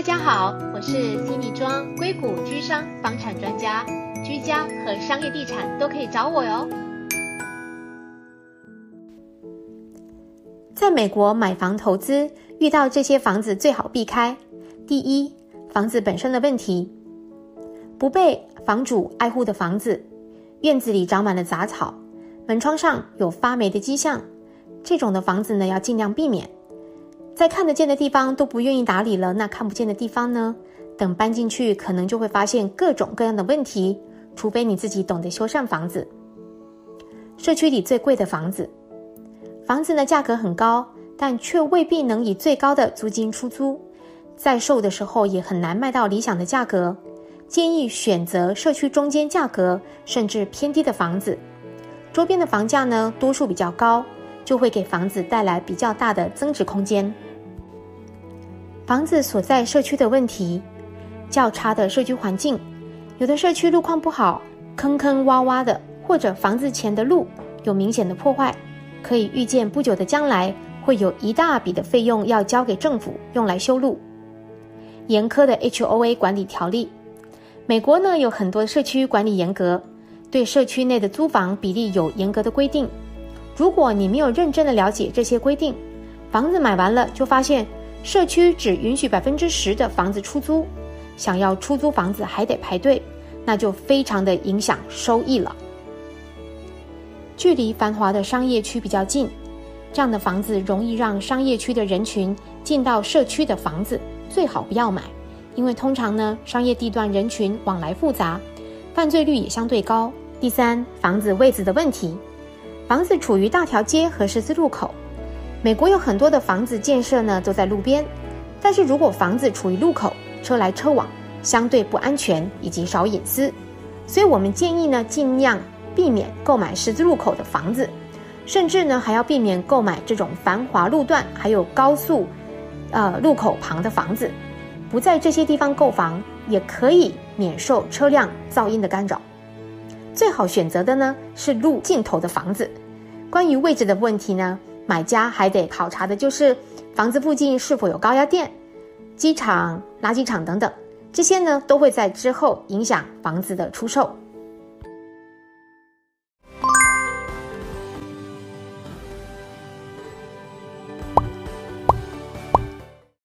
大家好，我是新义庄硅谷居商房产专家，居家和商业地产都可以找我哟。在美国买房投资，遇到这些房子最好避开。第一，房子本身的问题，不被房主爱护的房子，院子里长满了杂草，门窗上有发霉的迹象，这种的房子呢，要尽量避免。在看得见的地方都不愿意打理了，那看不见的地方呢？等搬进去可能就会发现各种各样的问题，除非你自己懂得修缮房子。社区里最贵的房子，房子的价格很高，但却未必能以最高的租金出租，在售的时候也很难卖到理想的价格，建议选择社区中间价格甚至偏低的房子。周边的房价呢，多数比较高，就会给房子带来比较大的增值空间。房子所在社区的问题，较差的社区环境，有的社区路况不好，坑坑洼洼的，或者房子前的路有明显的破坏，可以预见不久的将来会有一大笔的费用要交给政府用来修路。严苛的 HOA 管理条例，美国呢有很多社区管理严格，对社区内的租房比例有严格的规定。如果你没有认真的了解这些规定，房子买完了就发现社区只允许 10% 的房子出租，想要出租房子还得排队，那就非常的影响收益了。距离繁华的商业区比较近，这样的房子容易让商业区的人群进到社区的房子，最好不要买，因为通常呢，商业地段人群往来复杂，犯罪率也相对高。第三，房子位置的问题，房子处于大条街和十字路口，美国有很多的房子建设呢都在路边，但是如果房子处于路口，车来车往，相对不安全以及少隐私，所以我们建议呢尽量避免购买十字路口的房子，甚至呢还要避免购买这种繁华路段还有高速路口旁的房子，不在这些地方购房也可以免受车辆噪音的干扰。最好选择的呢是路尽头的房子。关于位置的问题呢，买家还得考察的就是房子附近是否有高压电、机场、垃圾场等等，这些呢都会在之后影响房子的出售。